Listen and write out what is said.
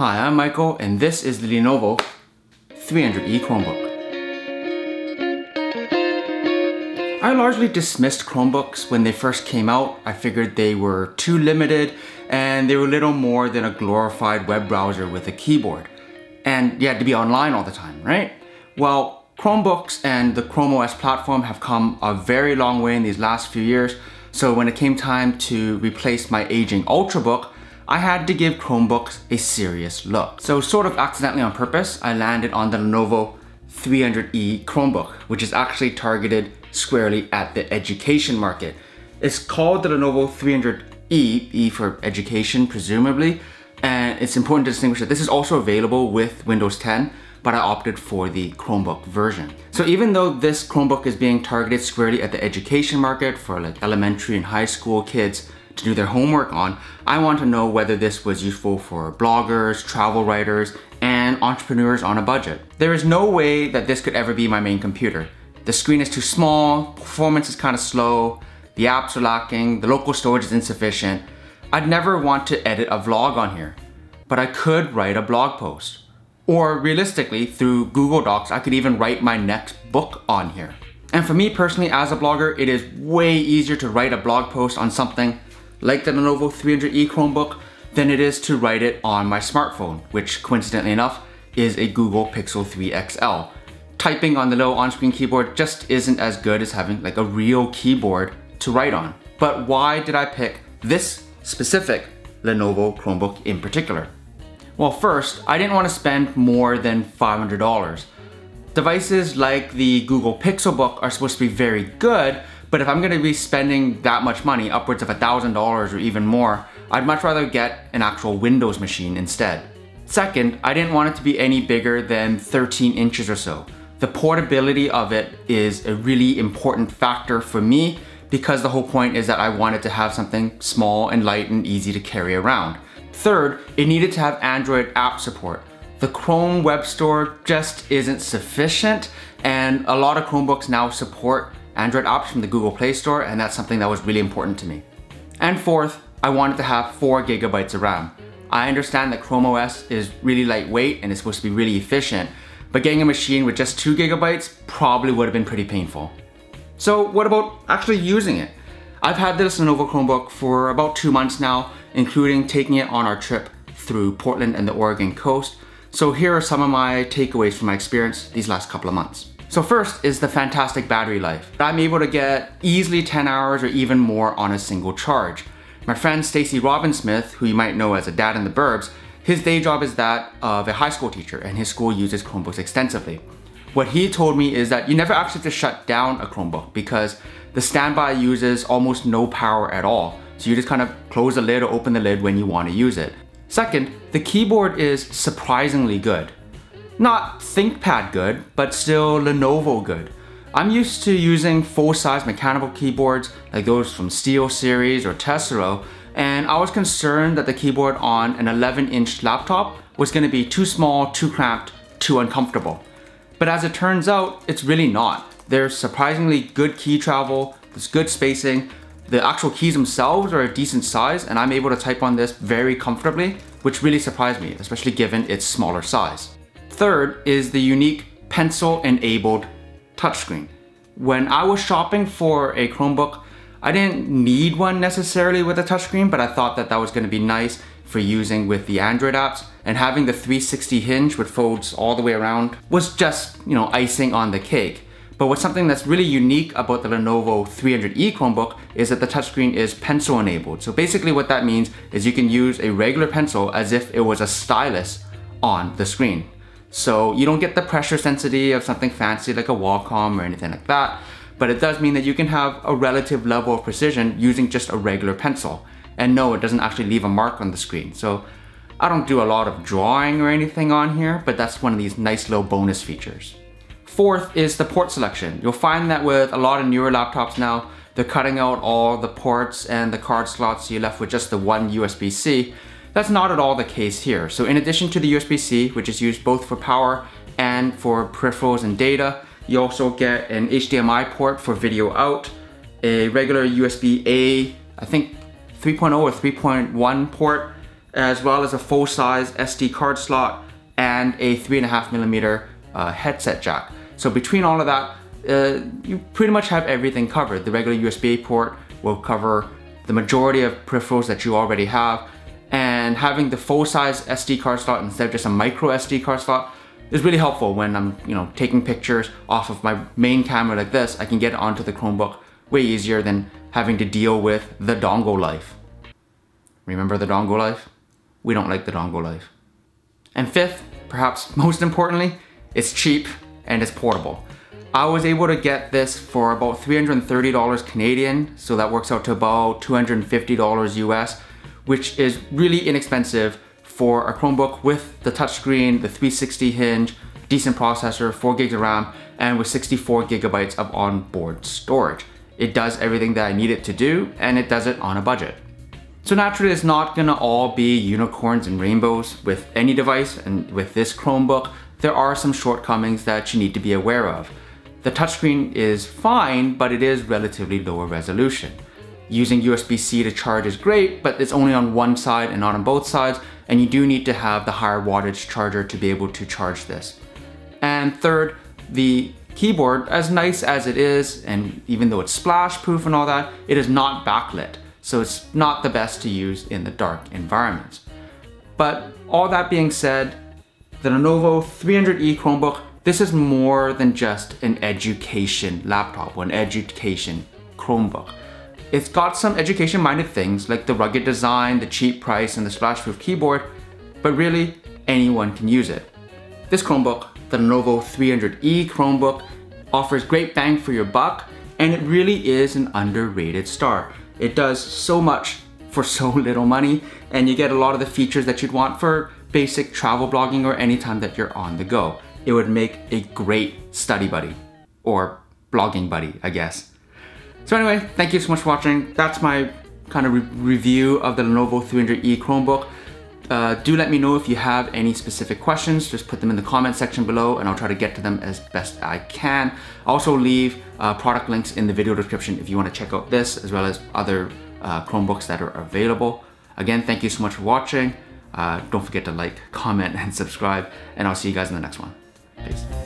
Hi, I'm Michael, and this is the Lenovo 300e Chromebook. I largely dismissed Chromebooks when they first came out. I figured they were too limited, and they were little more than a glorified web browser with a keyboard. And you had to be online all the time, right? Well, Chromebooks and the Chrome OS platform have come a very long way in these last few years, so when it came time to replace my aging Ultrabook, I had to give Chromebooks a serious look. So sort of accidentally on purpose, I landed on the Lenovo 300e Chromebook, which is actually targeted squarely at the education market. It's called the Lenovo 300e, E for education presumably, and it's important to distinguish that this is also available with Windows 10, but I opted for the Chromebook version. So even though this Chromebook is being targeted squarely at the education market for like elementary and high school kids, to do their homework on, I want to know whether this was useful for bloggers, travel writers, and entrepreneurs on a budget. There is no way that this could ever be my main computer. The screen is too small, performance is kind of slow, the apps are lacking, the local storage is insufficient. I'd never want to edit a vlog on here, but I could write a blog post. Or realistically, through Google Docs, I could even write my next book on here. And for me personally, as a blogger, it is way easier to write a blog post on something like the Lenovo 300e Chromebook than it is to write it on my smartphone, which coincidentally enough is a Google Pixel 3 XL. Typing on the little on-screen keyboard just isn't as good as having like a real keyboard to write on. But why did I pick this specific Lenovo Chromebook in particular? Well, first, I didn't want to spend more than $500. Devices like the Google Pixelbook are supposed to be very good, but if I'm gonna be spending that much money, upwards of $1,000 or even more, I'd much rather get an actual Windows machine instead. Second, I didn't want it to be any bigger than 13 inches or so. The portability of it is a really important factor for me because the whole point is that I wanted to have something small and light and easy to carry around. Third, it needed to have Android app support. The Chrome Web Store just isn't sufficient, and a lot of Chromebooks now support Android apps from the Google Play Store, and that's something that was really important to me. And fourth, I wanted to have 4 GB of RAM. I understand that Chrome OS is really lightweight and it's supposed to be really efficient, but getting a machine with just 2 GB probably would have been pretty painful. So what about actually using it? I've had this Lenovo Chromebook for about 2 months now, including taking it on our trip through Portland and the Oregon coast. So here are some of my takeaways from my experience these last couple of months. So first is the fantastic battery life. I'm able to get easily 10 hours or even more on a single charge. My friend Stacy Robin Smith, who you might know as a dad in the burbs, his day job is that of a high school teacher, and his school uses Chromebooks extensively. What he told me is that you never actually have to shut down a Chromebook because the standby uses almost no power at all. So you just kind of close the lid or open the lid when you want to use it. Second, the keyboard is surprisingly good. Not ThinkPad good, but still Lenovo good. I'm used to using full-size mechanical keyboards like those from SteelSeries or Tesoro, and I was concerned that the keyboard on an 11-inch laptop was going to be too small, too cramped, too uncomfortable. But as it turns out, it's really not. There's surprisingly good key travel, there's good spacing, the actual keys themselves are a decent size, and I'm able to type on this very comfortably, which really surprised me, especially given its smaller size. Third is the unique pencil-enabled touchscreen. When I was shopping for a Chromebook, I didn't need one necessarily with a touchscreen, but I thought that was going to be nice for using with the Android apps, and having the 360 hinge which folds all the way around was just, you know, icing on the cake. But what's something that's really unique about the Lenovo 300e Chromebook is that the touchscreen is pencil-enabled. So basically what that means is you can use a regular pencil as if it was a stylus on the screen. So you don't get the pressure sensitivity of something fancy like a Wacom or anything like that, but it does mean that you can have a relative level of precision using just a regular pencil. And no, it doesn't actually leave a mark on the screen. So I don't do a lot of drawing or anything on here, but that's one of these nice little bonus features. Fourth is the port selection. You'll find that with a lot of newer laptops now, they're cutting out all the ports and the card slots, so you're left with just the one USB-C. That's not at all the case here. So in addition to the USB-C, which is used both for power and for peripherals and data, you also get an HDMI port for video out, a regular USB-A, I think 3.0 or 3.1 port, as well as a full-size SD card slot and a 3.5mm headset jack. So between all of that, you pretty much have everything covered. The regular USB port will cover the majority of peripherals that you already have, and having the full-size SD card slot instead of just a micro SD card slot is really helpful when I'm, you know, taking pictures off of my main camera like this. I can get onto the Chromebook way easier than having to deal with the dongle life. Remember the dongle life? We don't like the dongle life. And fifth, perhaps most importantly, it's cheap and it's portable. I was able to get this for about $330 Canadian, so that works out to about $250 US, which is really inexpensive for a Chromebook with the touchscreen, the 360 hinge, decent processor, 4 GB of RAM, and with 64 GB of onboard storage. It does everything that I need it to do, and it does it on a budget. So naturally, it's not gonna all be unicorns and rainbows with any device, and with this Chromebook, there are some shortcomings that you need to be aware of. The touchscreen is fine, but it is relatively lower resolution. Using USB-C to charge is great, but it's only on one side and not on both sides, and you do need to have the higher wattage charger to be able to charge this. And third, the keyboard, as nice as it is, and even though it's splash-proof and all that, it is not backlit. So it's not the best to use in the dark environments. But all that being said, the Lenovo 300e Chromebook, this is more than just an education laptop or an education Chromebook. It's got some education-minded things like the rugged design, the cheap price, and the splash-proof keyboard, but really, anyone can use it. This Chromebook, the Lenovo 300e Chromebook, offers great bang for your buck, and it really is an underrated star. It does so much for so little money, and you get a lot of the features that you'd want for basic travel blogging or anytime that you're on the go. It would make a great study buddy, or blogging buddy, I guess. So anyway, thank you so much for watching. That's my kind of review of the Lenovo 300e Chromebook. Do let me know if you have any specific questions. Just put them in the comment section below and I'll try to get to them as best I can. I'll also leave product links in the video description if you want to check out this as well as other Chromebooks that are available. Again, thank you so much for watching. Don't forget to like, comment, and subscribe, and I'll see you guys in the next one. Peace.